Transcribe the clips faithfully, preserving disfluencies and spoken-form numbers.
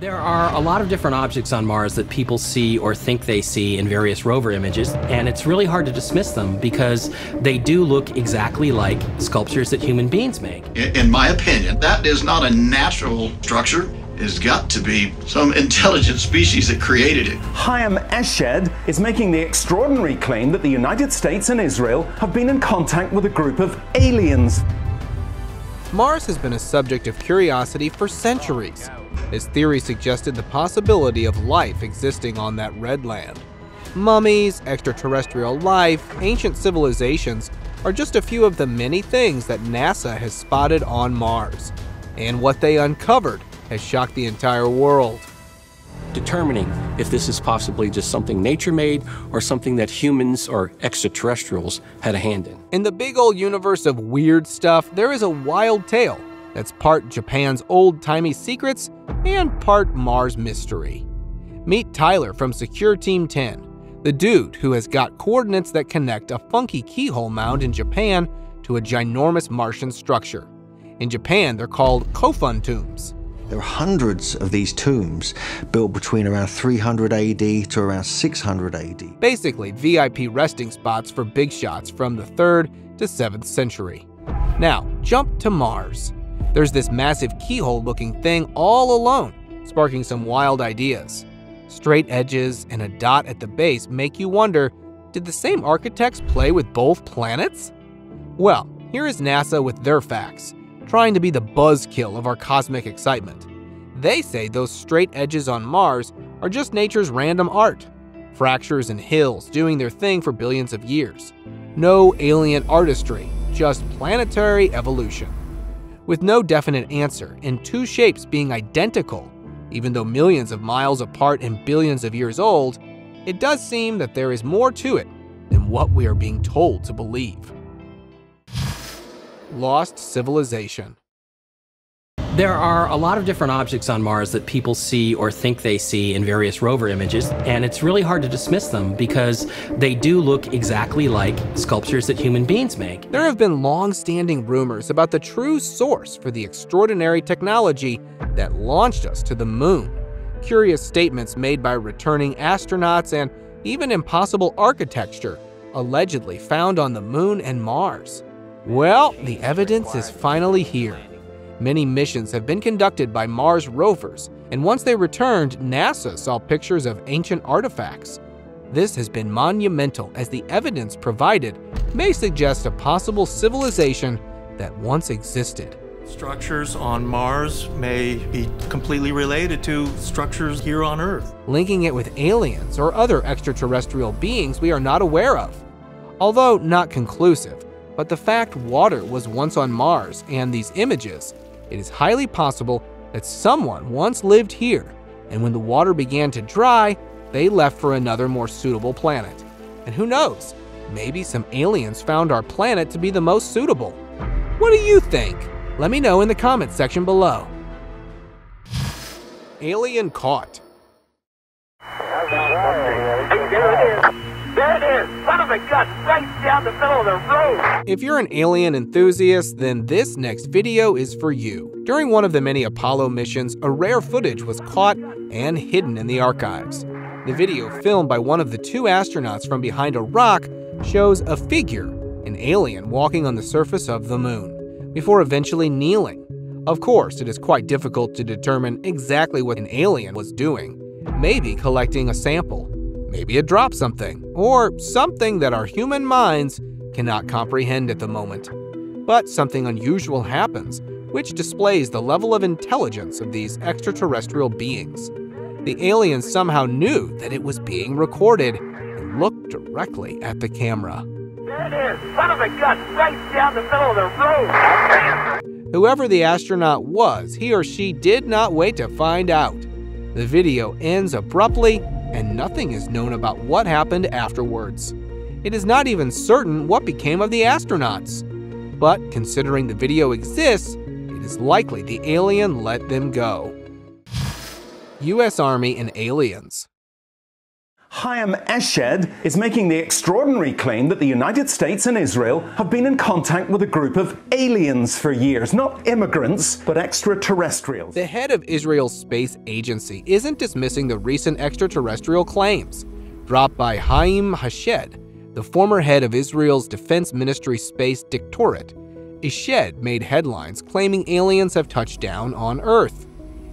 There are a lot of different objects on Mars that people see or think they see in various rover images, and it's really hard to dismiss them because they do look exactly like sculptures that human beings make. In my opinion, that is not a natural structure. It's got to be some intelligent species that created it. Haim Eshed is making the extraordinary claim that the United States and Israel have been in contact with a group of aliens. Mars has been a subject of curiosity for centuries. His theory suggested the possibility of life existing on that red land. Mummies, extraterrestrial life, ancient civilizations are just a few of the many things that NASA has spotted on Mars. And what they uncovered has shocked the entire world. Determining if this is possibly just something nature made or something that humans or extraterrestrials had a hand in. In the big old universe of weird stuff, there is a wild tale that's part Japan's old-timey secrets and part Mars mystery. Meet Tyler from Secure Team ten, the dude who has got coordinates that connect a funky keyhole mound in Japan to a ginormous Martian structure. In Japan, they're called Kofun tombs. There are hundreds of these tombs built between around three hundred A D to around six hundred A D. Basically, V I P resting spots for big shots from the third to seventh century. Now, jump to Mars. There's this massive keyhole-looking thing all alone, sparking some wild ideas. Straight edges and a dot at the base make you wonder, did the same architects play with both planets? Well, here is NASA with their facts, trying to be the buzzkill of our cosmic excitement. They say those straight edges on Mars are just nature's random art. Fractures and hills doing their thing for billions of years. No alien artistry, just planetary evolution. With no definite answer and two shapes being identical, even though millions of miles apart and billions of years old, it does seem that there is more to it than what we are being told to believe. Lost civilization. There are a lot of different objects on Mars that people see or think they see in various rover images, and it's really hard to dismiss them because they do look exactly like sculptures that human beings make. There have been long-standing rumors about the true source for the extraordinary technology that launched us to the moon. Curious statements made by returning astronauts and even impossible architecture allegedly found on the moon and Mars. Well, the evidence is finally here. Many missions have been conducted by Mars rovers, and once they returned, NASA saw pictures of ancient artifacts. This has been monumental, as the evidence provided may suggest a possible civilization that once existed. Structures on Mars may be completely related to structures here on Earth. Linking it with aliens or other extraterrestrial beings we are not aware of. Although not conclusive, but the fact water was once on Mars and these images, it is highly possible that someone once lived here, and when the water began to dry, they left for another more suitable planet. And who knows, maybe some aliens found our planet to be the most suitable. What do you think? Let me know in the comments section below. Alien caught. There it is! Son of a gun, right down the middle of the road! If you're an alien enthusiast, then this next video is for you. During one of the many Apollo missions, a rare footage was caught and hidden in the archives. The video, filmed by one of the two astronauts from behind a rock, shows a figure, an alien, walking on the surface of the moon, before eventually kneeling. Of course, it is quite difficult to determine exactly what an alien was doing, maybe collecting a sample. Maybe it dropped something, or something that our human minds cannot comprehend at the moment. But something unusual happens, which displays the level of intelligence of these extraterrestrial beings. The aliens somehow knew that it was being recorded and looked directly at the camera. There it is, son of a gun, right down the middle of the road! Whoever the astronaut was, he or she did not wait to find out. The video ends abruptly, and nothing is known about what happened afterwards. It is not even certain what became of the astronauts. But considering the video exists, it is likely the alien let them go. U S Army and aliens. Haim Eshed is making the extraordinary claim that the United States and Israel have been in contact with a group of aliens for years, not immigrants, but extraterrestrials. The head of Israel's space agency isn't dismissing the recent extraterrestrial claims dropped by Haim Eshed, the former head of Israel's Defense Ministry Space Directorate. Eshed made headlines claiming aliens have touched down on Earth.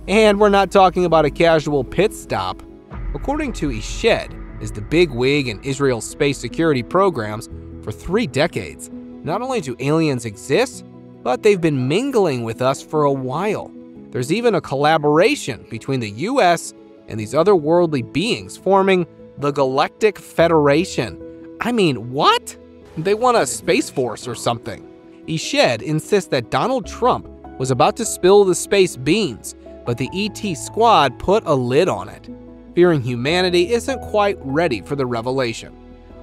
And we're not talking about a casual pit stop. According to Eshed, as the big wig in Israel's space security programs for three decades, not only do aliens exist, but they've been mingling with us for a while. There's even a collaboration between the U S and these otherworldly beings forming the Galactic Federation. I mean, what? They want a space force or something. Eshed insists that Donald Trump was about to spill the space beans, but the E T squad put a lid on it, fearing humanity isn't quite ready for the revelation.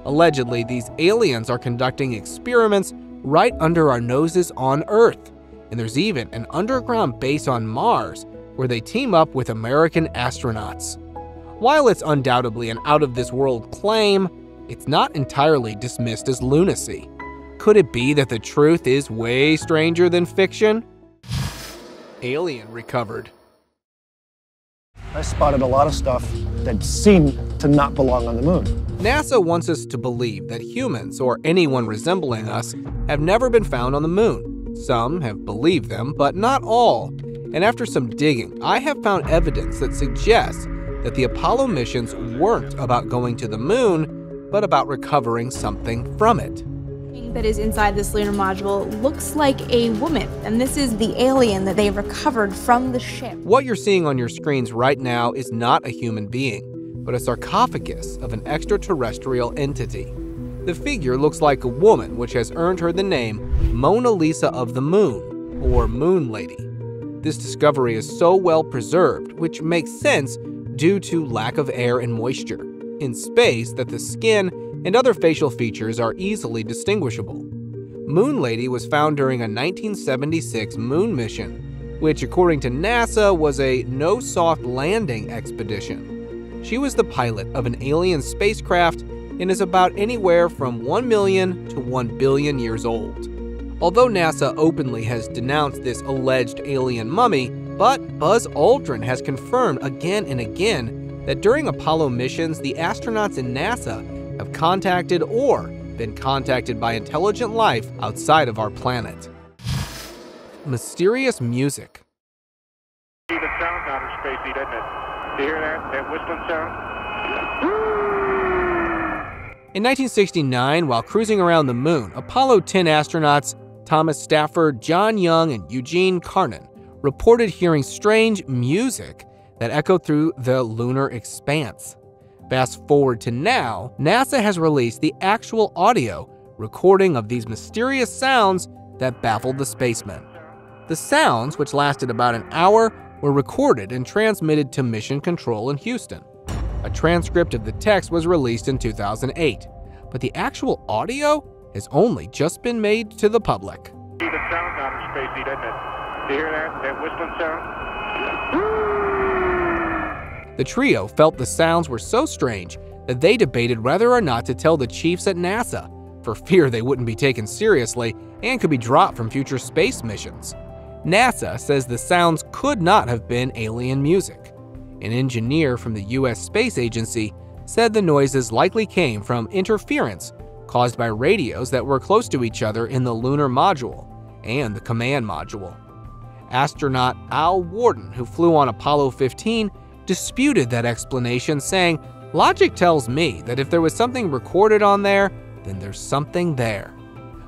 Allegedly, these aliens are conducting experiments right under our noses on Earth, and there's even an underground base on Mars where they team up with American astronauts. While it's undoubtedly an out-of-this-world claim, it's not entirely dismissed as lunacy. Could it be that the truth is way stranger than fiction? Alien recovered. I spotted a lot of stuff that seemed to not belong on the moon. NASA wants us to believe that humans, or anyone resembling us, have never been found on the moon. Some have believed them, but not all. And after some digging, I have found evidence that suggests that the Apollo missions weren't about going to the moon, but about recovering something from it. That is inside this lunar module looks like a woman, and this is the alien that they recovered from the ship. What you're seeing on your screens right now is not a human being, but a sarcophagus of an extraterrestrial entity. The figure looks like a woman, which has earned her the name Mona Lisa of the Moon, or Moon Lady. This discovery is so well preserved, which makes sense due to lack of air and moisture in space, that the skin and other facial features are easily distinguishable. Moon Lady was found during a nineteen seventy-six moon mission, which according to NASA was a no-soft landing expedition. She was the pilot of an alien spacecraft and is about anywhere from one million to one billion years old. Although NASA openly has denounced this alleged alien mummy, but Buzz Aldrin has confirmed again and again that during Apollo missions, the astronauts in NASA have contacted or been contacted by intelligent life outside of our planet. Mysterious music. It sounds out of spacey, doesn't it? Do you hear that? That whistling sound? In nineteen sixty-nine, while cruising around the moon, Apollo ten astronauts Thomas Stafford, John Young, and Eugene Cernan reported hearing strange music that echoed through the lunar expanse. Fast forward to now, NASA has released the actual audio recording of these mysterious sounds that baffled the spacemen. The sounds, which lasted about an hour, were recorded and transmitted to Mission Control in Houston. A transcript of the text was released in two thousand eight, but the actual audio has only just been made to the public. The sound out of space, doesn't it? Do you hear that? That whistling sound? The trio felt the sounds were so strange that they debated whether or not to tell the chiefs at NASA, for fear they wouldn't be taken seriously and could be dropped from future space missions. NASA says the sounds could not have been alien music. An engineer from the U S Space Agency said the noises likely came from interference caused by radios that were close to each other in the lunar module and the command module. Astronaut Al Warden, who flew on Apollo fifteen, disputed that explanation, saying, "Logic tells me that if there was something recorded on there, then there's something there."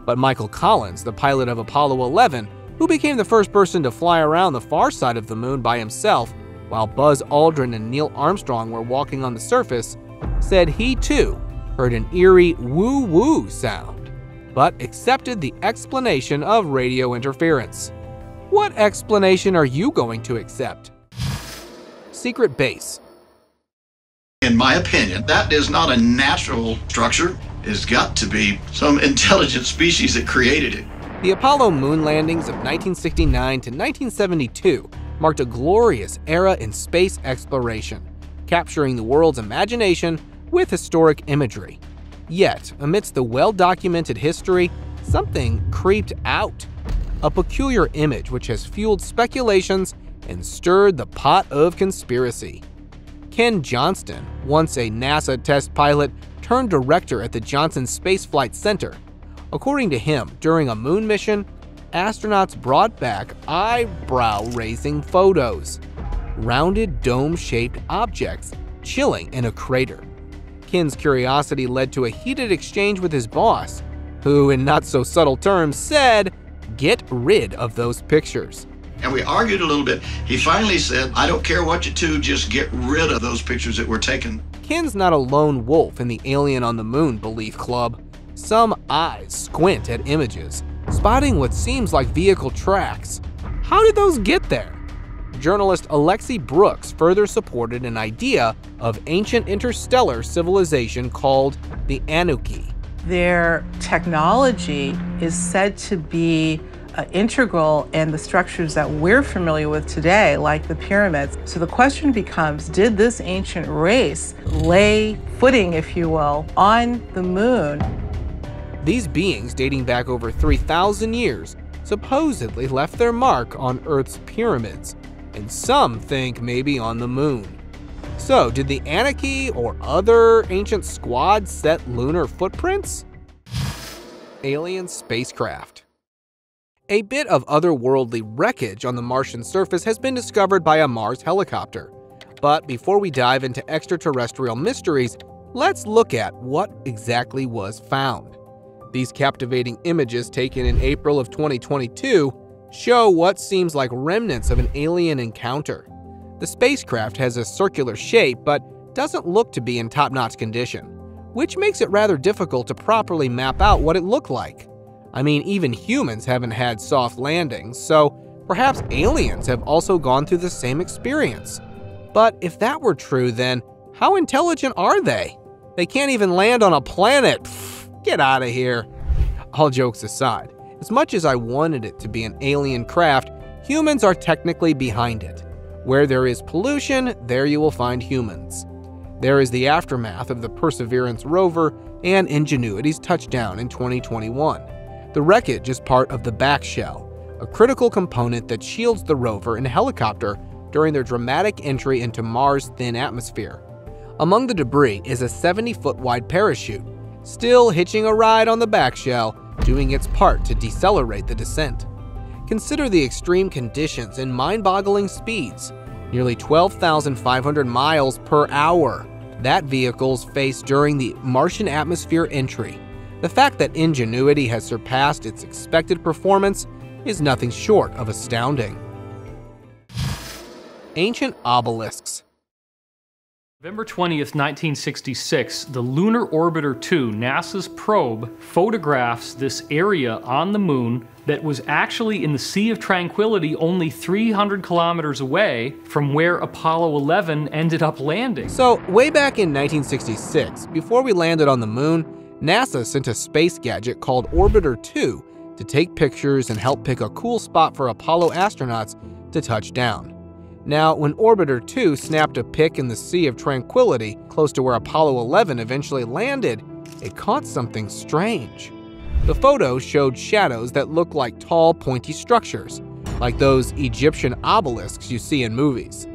But Michael Collins, the pilot of Apollo eleven, who became the first person to fly around the far side of the moon by himself, while Buzz Aldrin and Neil Armstrong were walking on the surface, said he too heard an eerie woo-woo sound, but accepted the explanation of radio interference. What explanation are you going to accept? Secret base. In my opinion, that is not a natural structure. It's got to be some intelligent species that created it. The Apollo moon landings of nineteen sixty-nine to nineteen seventy-two marked a glorious era in space exploration, capturing the world's imagination with historic imagery. Yet, amidst the well-documented history, something creeped out. A peculiar image which has fueled speculations and stirred the pot of conspiracy. Ken Johnston, once a NASA test pilot, turned director at the Johnson Space Flight Center. According to him, during a moon mission, astronauts brought back eyebrow-raising photos. Rounded dome-shaped objects chilling in a crater. Ken's curiosity led to a heated exchange with his boss, who in not so subtle terms said, "Get rid of those pictures." And we argued a little bit. He finally said, "I don't care what you do, just get rid of those pictures that were taken." Ken's not a lone wolf in the Alien on the Moon belief club. Some eyes squint at images, spotting what seems like vehicle tracks. How did those get there? Journalist Alexi Brooks further supported an idea of ancient interstellar civilization called the Anunnaki. Their technology is said to be Uh, integral in the structures that we're familiar with today, like the pyramids. So the question becomes, did this ancient race lay footing, if you will, on the moon? These beings, dating back over three thousand years, supposedly left their mark on Earth's pyramids, and some think maybe on the moon. So did the Anunnaki or other ancient squad set lunar footprints? Alien spacecraft. A bit of otherworldly wreckage on the Martian surface has been discovered by a Mars helicopter. But before we dive into extraterrestrial mysteries, let's look at what exactly was found. These captivating images taken in April of twenty twenty-two show what seems like remnants of an alien encounter. The spacecraft has a circular shape but doesn't look to be in top-notch condition, which makes it rather difficult to properly map out what it looked like. I mean, even humans haven't had soft landings, so perhaps aliens have also gone through the same experience. But if that were true, then how intelligent are they? They can't even land on a planet. Pfft, get out of here. All jokes aside, as much as I wanted it to be an alien craft, humans are technically behind it. Where there is pollution, there you will find humans. There is the aftermath of the Perseverance rover and Ingenuity's touchdown in twenty twenty-one. The wreckage is part of the back shell, a critical component that shields the rover and helicopter during their dramatic entry into Mars' thin atmosphere. Among the debris is a seventy-foot wide parachute, still hitching a ride on the back shell, doing its part to decelerate the descent. Consider the extreme conditions and mind-boggling speeds, nearly twelve thousand five hundred miles per hour that vehicles face during the Martian atmosphere entry. The fact that Ingenuity has surpassed its expected performance is nothing short of astounding. Ancient obelisks. November twentieth, nineteen sixty-six, the Lunar Orbiter two, NASA's probe, photographs this area on the moon that was actually in the Sea of Tranquility only three hundred kilometers away from where Apollo eleven ended up landing. So, way back in nineteen sixty-six, before we landed on the moon, NASA sent a space gadget called Orbiter two to take pictures and help pick a cool spot for Apollo astronauts to touch down. Now, when Orbiter two snapped a pic in the Sea of Tranquility, close to where Apollo eleven eventually landed, it caught something strange. The photo showed shadows that looked like tall, pointy structures, like those Egyptian obelisks you see in movies.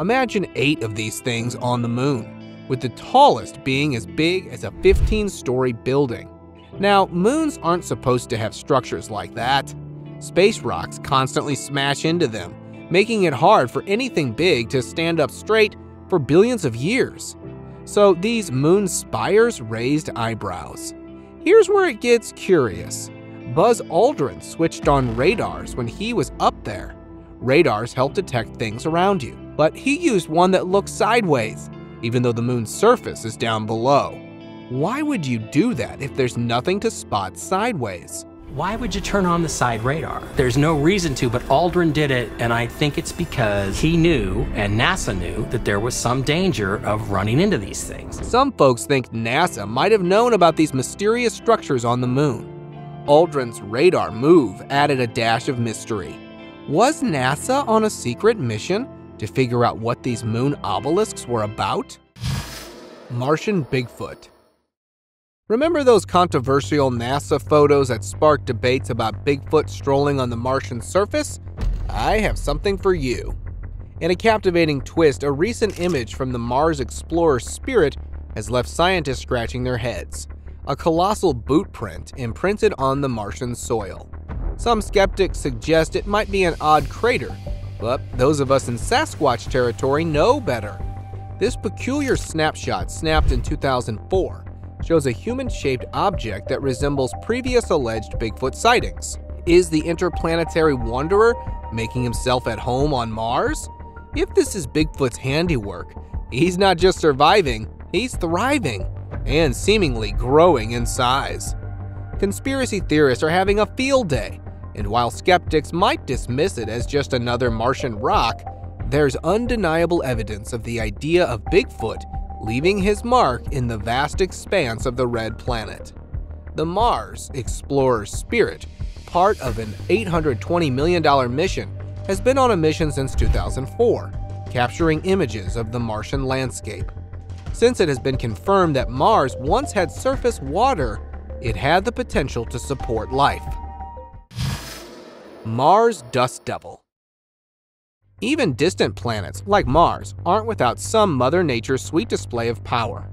Imagine eight of these things on the moon, with the tallest being as big as a fifteen-story building. Now, moons aren't supposed to have structures like that. Space rocks constantly smash into them, making it hard for anything big to stand up straight for billions of years. So these moon spires raised eyebrows. Here's where it gets curious. Buzz Aldrin switched on radars when he was up there. Radars help detect things around you, but he used one that looked sideways, even though the moon's surface is down below. Why would you do that if there's nothing to spot sideways? Why would you turn on the side radar? There's no reason to, but Aldrin did it, and I think it's because he knew, and NASA knew, that there was some danger of running into these things. Some folks think NASA might have known about these mysterious structures on the moon. Aldrin's radar move added a dash of mystery. Was NASA on a secret mission to figure out what these moon obelisks were about? Martian Bigfoot. Remember those controversial NASA photos that sparked debates about Bigfoot strolling on the Martian surface? I have something for you. In a captivating twist, a recent image from the Mars Explorer Spirit has left scientists scratching their heads. A colossal boot print imprinted on the Martian soil. Some skeptics suggest it might be an odd crater, but those of us in Sasquatch territory know better. This peculiar snapshot, snapped in two thousand four, shows a human-shaped object that resembles previous alleged Bigfoot sightings. Is the interplanetary wanderer making himself at home on Mars? If this is Bigfoot's handiwork, he's not just surviving, he's thriving, and seemingly growing in size. Conspiracy theorists are having a field day, and while skeptics might dismiss it as just another Martian rock, there's undeniable evidence of the idea of Bigfoot leaving his mark in the vast expanse of the red planet. The Mars Explorer Spirit, part of an eight hundred twenty million dollar mission, has been on a mission since two thousand four, capturing images of the Martian landscape. Since it has been confirmed that Mars once had surface water, it had the potential to support life. Mars Dust Devil. Even distant planets, like Mars, aren't without some Mother Nature's sweet display of power.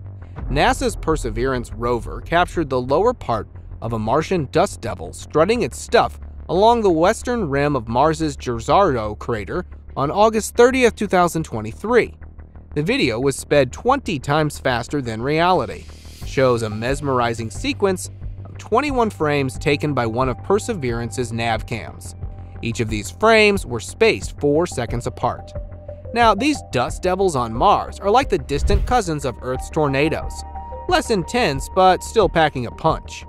NASA's Perseverance rover captured the lower part of a Martian dust devil strutting its stuff along the western rim of Mars's Jezero crater on August thirtieth, two thousand twenty-three. The video was sped twenty times faster than reality, shows a mesmerizing sequence of twenty-one frames taken by one of Perseverance's nav cams. Each of these frames were spaced four seconds apart. Now, these dust devils on Mars are like the distant cousins of Earth's tornadoes. Less intense, but still packing a punch.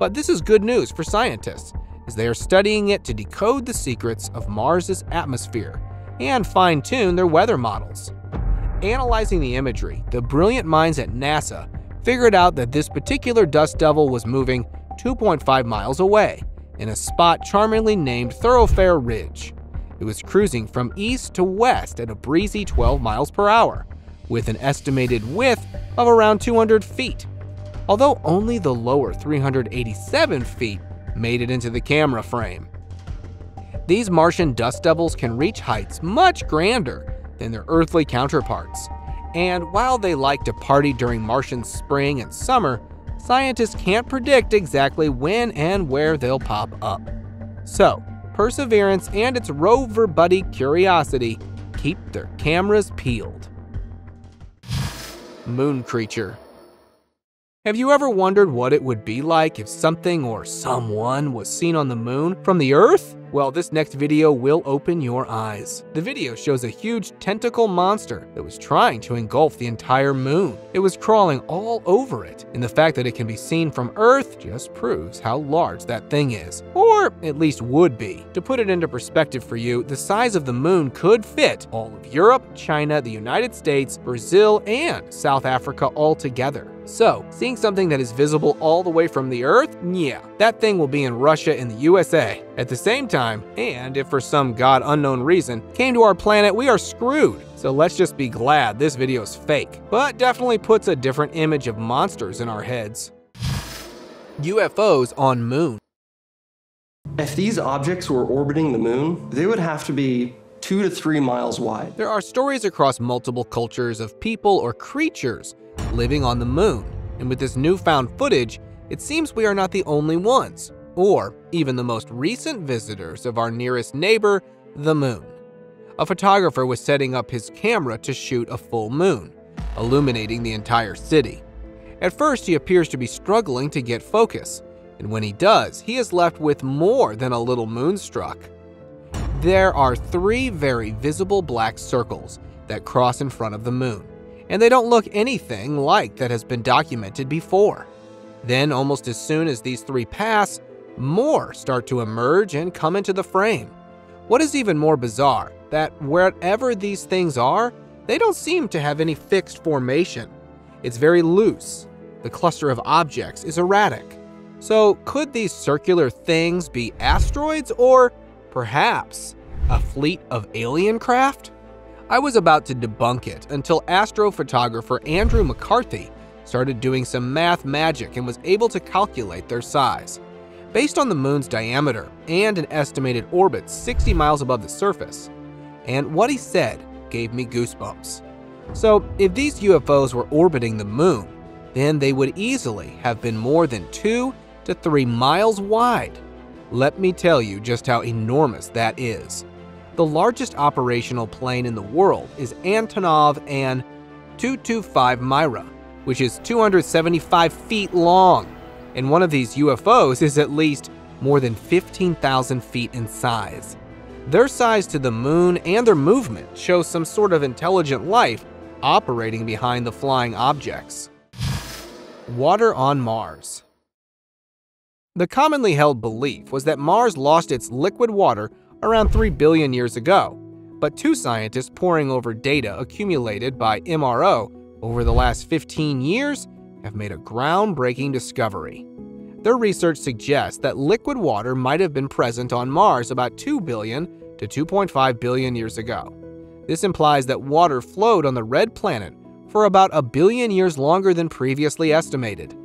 But this is good news for scientists, as they are studying it to decode the secrets of Mars's atmosphere and fine-tune their weather models. Analyzing the imagery, the brilliant minds at NASA figured out that this particular dust devil was moving two point five miles away, in a spot charmingly named Thoroughfare Ridge. It was cruising from east to west at a breezy twelve miles per hour, with an estimated width of around two hundred feet. Although only the lower three hundred eighty-seven feet made it into the camera frame. These Martian dust devils can reach heights much grander than their earthly counterparts. And while they like to party during Martian spring and summer, scientists can't predict exactly when and where they'll pop up. So, Perseverance and its rover buddy Curiosity keep their cameras peeled. Moon creature. Have you ever wondered what it would be like if something or someone was seen on the moon from the Earth? Well, this next video will open your eyes. The video shows a huge tentacle monster that was trying to engulf the entire moon. It was crawling all over it, and the fact that it can be seen from Earth just proves how large that thing is, or at least would be. To put it into perspective for you, the size of the moon could fit all of Europe, China, the United States, Brazil, and South Africa all together. So, seeing something that is visible all the way from the Earth? Yeah, that thing will be in Russia and the U S A at the same time, and if for some god unknown reason came to our planet, we are screwed. So let's just be glad this video is fake, but definitely puts a different image of monsters in our heads. U F Os on Moon. If these objects were orbiting the moon, they would have to be two to three miles wide. There are stories across multiple cultures of people or creatures living on the moon, and with this newfound footage, it seems we are not the only ones, or even the most recent visitors of our nearest neighbor, the moon. A photographer was setting up his camera to shoot a full moon, illuminating the entire city. At first, he appears to be struggling to get focus, and when he does, he is left with more than a little moonstruck. There are three very visible black circles that cross in front of the moon, and they don't look anything like that has been documented before. Then, almost as soon as these three pass, more start to emerge and come into the frame. What is even more bizarre, that wherever these things are, they don't seem to have any fixed formation. It's very loose. The cluster of objects is erratic. So, could these circular things be asteroids or, perhaps, a fleet of alien craft? I was about to debunk it until astrophotographer Andrew McCarthy started doing some math magic and was able to calculate their size. Based on the moon's diameter and an estimated orbit sixty miles above the surface, and what he said gave me goosebumps. So if these U F Os were orbiting the moon, then they would easily have been more than two to three miles wide. Let me tell you just how enormous that is. The largest operational plane in the world is Antonov An two twenty-five Mriya, which is two hundred seventy-five feet long, and one of these U F Os is at least more than fifteen thousand feet in size. Their size to the moon and their movement shows some sort of intelligent life operating behind the flying objects. Water on Mars. The commonly held belief was that Mars lost its liquid water around three billion years ago, but two scientists poring over data accumulated by M R O over the last fifteen years have made a groundbreaking discovery. Their research suggests that liquid water might have been present on Mars about two billion to two point five billion years ago. This implies that water flowed on the red planet for about a billion years longer than previously estimated.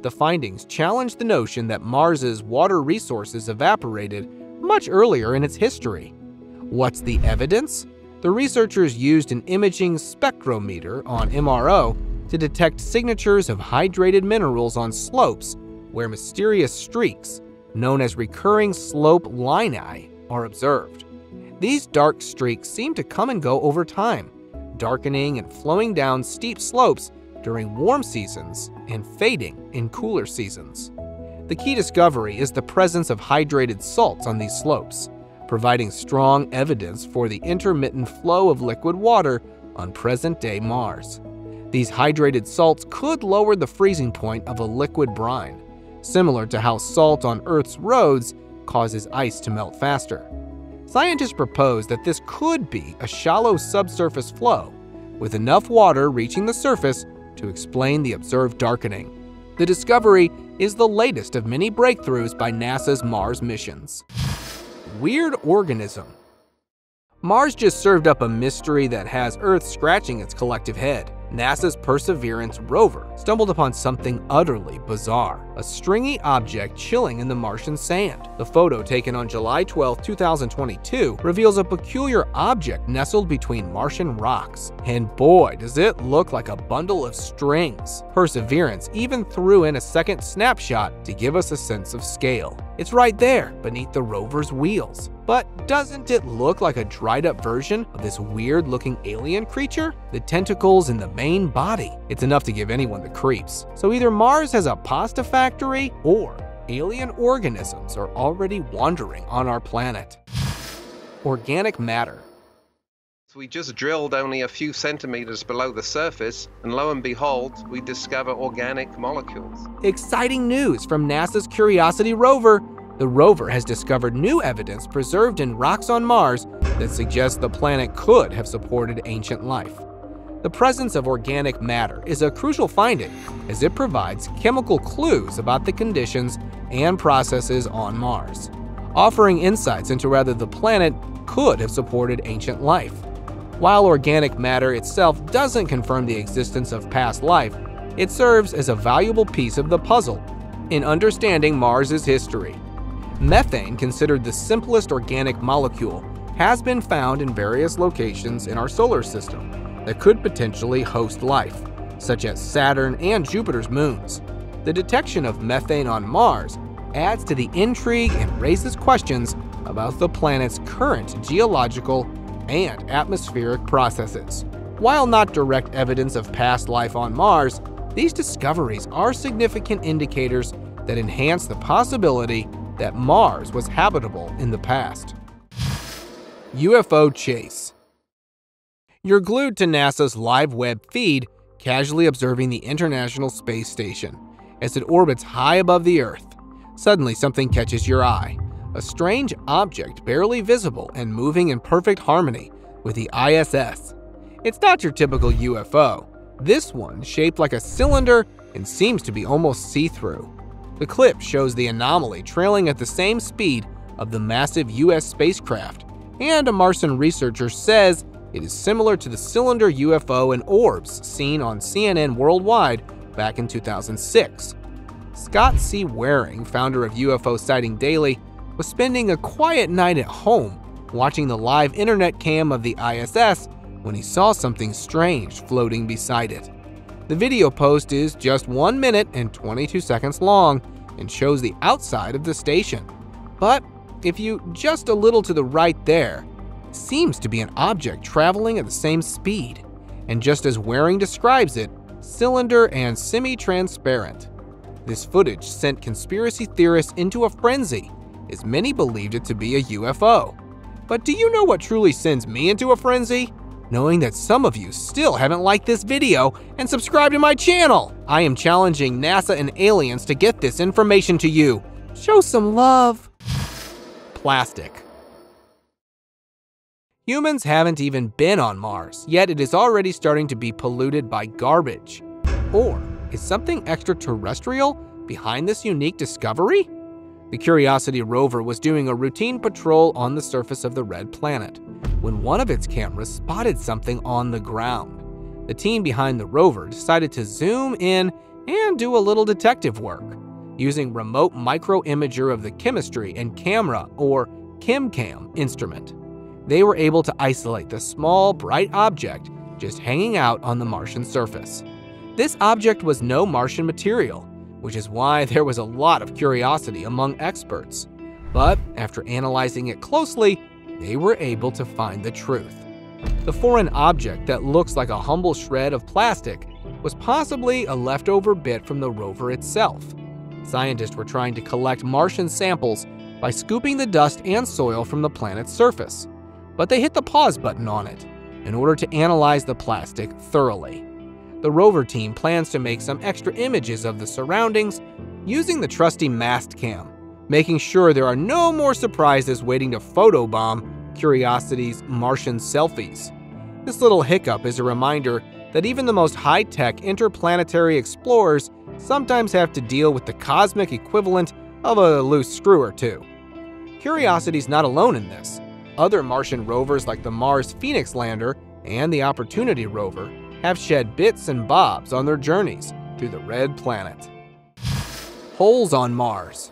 The findings challenge the notion that Mars's water resources evaporated much earlier in its history. What's the evidence? The researchers used an imaging spectrometer on M R O to detect signatures of hydrated minerals on slopes where mysterious streaks, known as recurring slope lineae, are observed. These dark streaks seem to come and go over time, darkening and flowing down steep slopes during warm seasons and fading in cooler seasons. The key discovery is the presence of hydrated salts on these slopes, providing strong evidence for the intermittent flow of liquid water on present-day Mars. These hydrated salts could lower the freezing point of a liquid brine, similar to how salt on Earth's roads causes ice to melt faster. Scientists propose that this could be a shallow subsurface flow, with enough water reaching the surface to explain the observed darkening. The discovery is the latest of many breakthroughs by NASA's Mars missions. Weird organism. Mars just served up a mystery that has Earth scratching its collective head. NASA's Perseverance rover stumbled upon something utterly bizarre, a stringy object chilling in the Martian sand. The photo taken on July twelfth two thousand twenty-two reveals a peculiar object nestled between Martian rocks. And boy, does it look like a bundle of strings. Perseverance even threw in a second snapshot to give us a sense of scale. It's right there beneath the rover's wheels. But doesn't it look like a dried-up version of this weird-looking alien creature? The tentacles and the main body. It's enough to give anyone the creeps. So either Mars has a pasta factory or alien organisms are already wandering on our planet. Organic matter. We just drilled only a few centimeters below the surface, and lo and behold, we discover organic molecules. Exciting news from NASA's Curiosity rover. The rover has discovered new evidence preserved in rocks on Mars that suggests the planet could have supported ancient life. The presence of organic matter is a crucial finding as it provides chemical clues about the conditions and processes on Mars, offering insights into whether the planet could have supported ancient life. While organic matter itself doesn't confirm the existence of past life, it serves as a valuable piece of the puzzle in understanding Mars's history. Methane, considered the simplest organic molecule, has been found in various locations in our solar system that could potentially host life, such as Saturn and Jupiter's moons. The detection of methane on Mars adds to the intrigue and raises questions about the planet's current geological and atmospheric processes. While not direct evidence of past life on Mars, these discoveries are significant indicators that enhance the possibility that Mars was habitable in the past. U F O chase. You're glued to NASA's live web feed, casually observing the International Space Station as it orbits high above the Earth. Suddenly, something catches your eye. A strange object barely visible and moving in perfect harmony with the I S S. It's not your typical U F O. This one shaped like a cylinder and seems to be almost see-through. The clip shows the anomaly trailing at the same speed of the massive U S spacecraft, and a Martian researcher says It is similar to the cylinder U F O and orbs seen on C N N Worldwide back in two thousand six. Scott C. Waring, founder of U F O Sightings Daily, was spending a quiet night at home watching the live internet cam of the I S S when he saw something strange floating beside it. The video post is just one minute and twenty-two seconds long and shows the outside of the station. But if you just a little to the right there, it seems to be an object traveling at the same speed, and just as Waring describes it, cylinder and semi-transparent. This footage sent conspiracy theorists into a frenzy, as many believed it to be a U F O. But do you know what truly sends me into a frenzy? Knowing that some of you still haven't liked this video and subscribed to my channel. I am challenging NASA and aliens to get this information to you. Show some love. Plastic. Humans haven't even been on Mars, yet it is already starting to be polluted by garbage. Or is something extraterrestrial behind this unique discovery? The Curiosity rover was doing a routine patrol on the surface of the red planet when one of its cameras spotted something on the ground. The team behind the rover decided to zoom in and do a little detective work. Using remote microimager of the chemistry and camera, or ChemCam, instrument, they were able to isolate the small, bright object just hanging out on the Martian surface. This object was no Martian material, which is why there was a lot of curiosity among experts. But after analyzing it closely, they were able to find the truth. The foreign object that looks like a humble shred of plastic was possibly a leftover bit from the rover itself. Scientists were trying to collect Martian samples by scooping the dust and soil from the planet's surface, but they hit the pause button on it in order to analyze the plastic thoroughly. The rover team plans to make some extra images of the surroundings using the trusty mast cam, making sure there are no more surprises waiting to photobomb Curiosity's Martian selfies. This little hiccup is a reminder that even the most high-tech interplanetary explorers sometimes have to deal with the cosmic equivalent of a loose screw or two. Curiosity's not alone in this. Other Martian rovers like the Mars Phoenix Lander and the Opportunity rover have shed bits and bobs on their journeys through the red planet. Holes on Mars.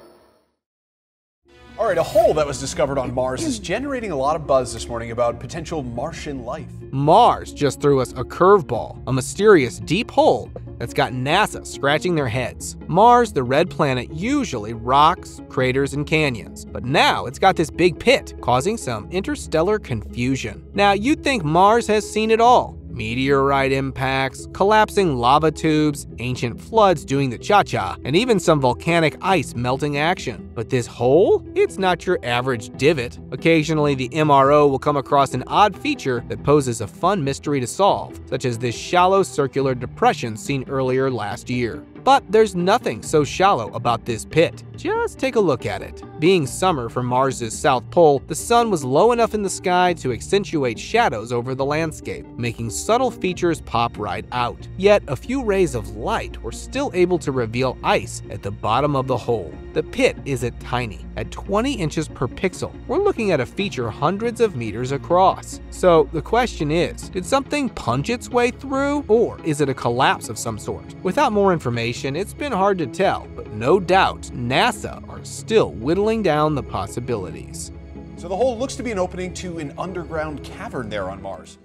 All right, a hole that was discovered on Mars is generating a lot of buzz this morning about potential Martian life. Mars just threw us a curveball, a mysterious deep hole that's got NASA scratching their heads. Mars, the red planet, usually rocks, craters, and canyons, but now it's got this big pit, causing some interstellar confusion. Now, you'd think Mars has seen it all. Meteorite impacts, collapsing lava tubes, ancient floods doing the cha-cha, and even some volcanic ice melting action. But this hole? It's not your average divot. Occasionally, the M R O will come across an odd feature that poses a fun mystery to solve, such as this shallow circular depression seen earlier last year. But there's nothing so shallow about this pit. Just take a look at it. Being summer for Mars's South Pole, the sun was low enough in the sky to accentuate shadows over the landscape, making subtle features pop right out. Yet, a few rays of light were still able to reveal ice at the bottom of the hole. The pit isn't tiny. At twenty inches per pixel, we're looking at a feature hundreds of meters across. So the question is, did something punch its way through, or is it a collapse of some sort? Without more information, it's been hard to tell, but no doubt NASA are still whittling down the possibilities. So the hole looks to be an opening to an underground cavern there on Mars.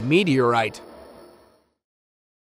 Meteorite.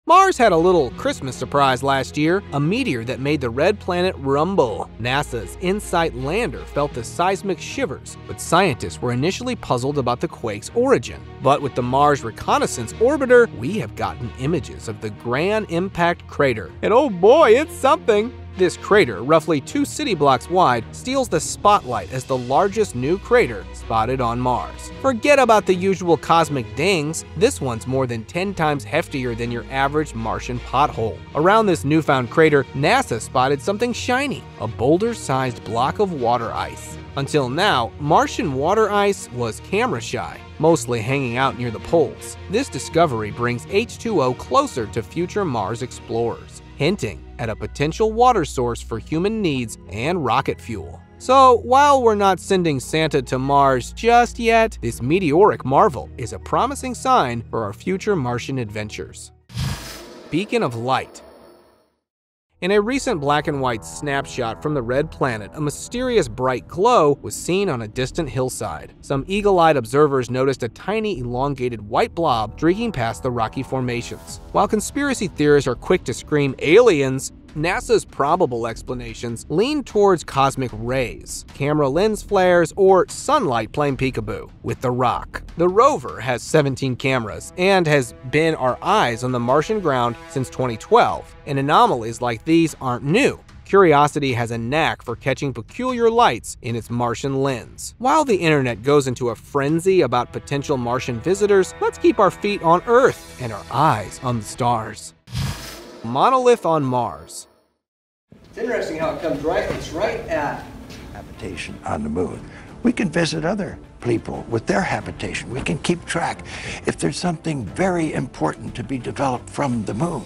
Mars had a little Christmas surprise last year, a meteor that made the red planet rumble. NASA's InSight lander felt the seismic shivers, but scientists were initially puzzled about the quake's origin. But with the Mars Reconnaissance Orbiter, we have gotten images of the Grand Impact Crater. And oh boy, it's something! This crater, roughly two city blocks wide, steals the spotlight as the largest new crater spotted on Mars. Forget about the usual cosmic dings, this one's more than ten times heftier than your average Martian pothole. Around this newfound crater, NASA spotted something shiny, a boulder-sized block of water ice. Until now, Martian water ice was camera-shy, mostly hanging out near the poles. This discovery brings H two O closer to future Mars explorers, hinting at a potential water source for human needs and rocket fuel. So while we're not sending Santa to Mars just yet, this meteoric marvel is a promising sign for our future Martian adventures. Beacon of Light. In a recent black and white snapshot from the Red Planet, a mysterious bright glow was seen on a distant hillside. Some eagle-eyed observers noticed a tiny, elongated white blob streaking past the rocky formations. While conspiracy theorists are quick to scream aliens, NASA's probable explanations lean towards cosmic rays, camera lens flares, or sunlight playing peekaboo with the rock. The rover has seventeen cameras and has been our eyes on the Martian ground since twenty twelve, and anomalies like these aren't new. Curiosity has a knack for catching peculiar lights in its Martian lens. While the internet goes into a frenzy about potential Martian visitors, let's keep our feet on Earth and our eyes on the stars. Monolith on Mars. It's interesting how it comes right, it's right at habitation on the moon. We can visit other people with their habitation. We can keep track if there's something very important to be developed from the moon.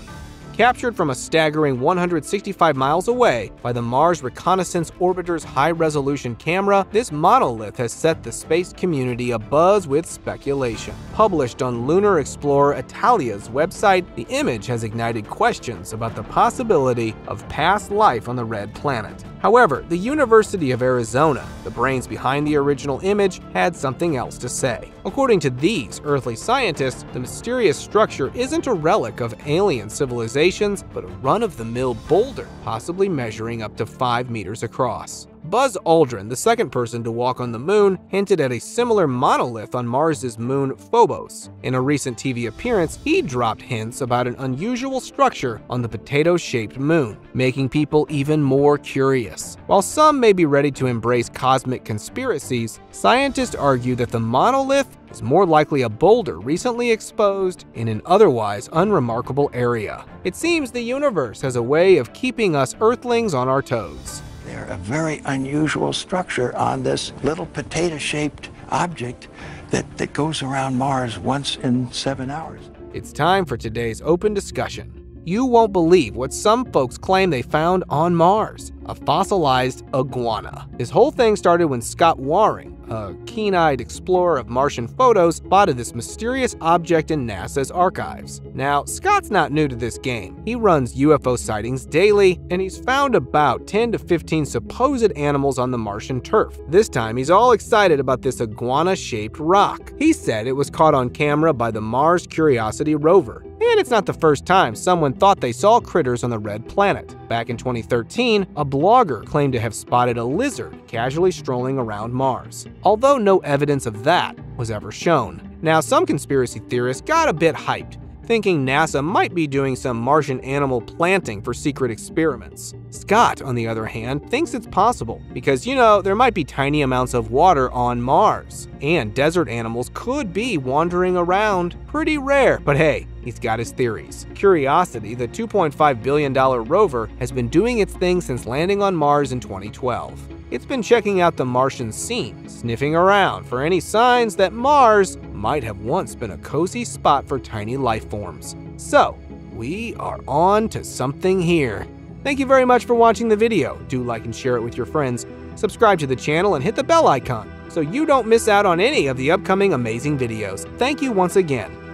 Captured from a staggering one hundred sixty-five miles away by the Mars Reconnaissance Orbiter's high-resolution camera, this monolith has set the space community abuzz with speculation. Published on Lunar Explorer Italia's website, the image has ignited questions about the possibility of past life on the Red Planet. However, the University of Arizona, the brains behind the original image, had something else to say. According to these earthly scientists, the mysterious structure isn't a relic of alien civilizations, but a run-of-the-mill boulder, possibly measuring up to five meters across. Buzz Aldrin, the second person to walk on the moon, hinted at a similar monolith on Mars's moon Phobos. In a recent T V appearance, he dropped hints about an unusual structure on the potato-shaped moon, making people even more curious. While some may be ready to embrace cosmic conspiracies, scientists argue that the monolith is more likely a boulder recently exposed in an otherwise unremarkable area. It seems the universe has a way of keeping us Earthlings on our toes. They're a very unusual structure on this little potato-shaped object that, that goes around Mars once in seven hours. It's time for today's open discussion. You won't believe what some folks claim they found on Mars, a fossilized iguana. This whole thing started when Scott Waring, a keen-eyed explorer of Martian photos, spotted this mysterious object in NASA's archives. Now, Scott's not new to this game. He runs U F O Sightings Daily, and he's found about ten to fifteen supposed animals on the Martian turf. This time, he's all excited about this iguana-shaped rock. He said it was caught on camera by the Mars Curiosity rover. And it's not the first time someone thought they saw critters on the Red Planet. Back in twenty thirteen, a blogger claimed to have spotted a lizard casually strolling around Mars, although no evidence of that was ever shown. Now, some conspiracy theorists got a bit hyped, thinking NASA might be doing some Martian animal planting for secret experiments. Scott, on the other hand, thinks it's possible because, you know, there might be tiny amounts of water on Mars, and desert animals could be wandering around. Pretty rare, but hey, he's got his theories. Curiosity, the two point five billion dollar rover, has been doing its thing since landing on Mars in twenty twelve. It's been checking out the Martian scene, sniffing around for any signs that Mars might have once been a cozy spot for tiny life forms. So, we are on to something here. Thank you very much for watching the video. Do like and share it with your friends. Subscribe to the channel and hit the bell icon so you don't miss out on any of the upcoming amazing videos. Thank you once again.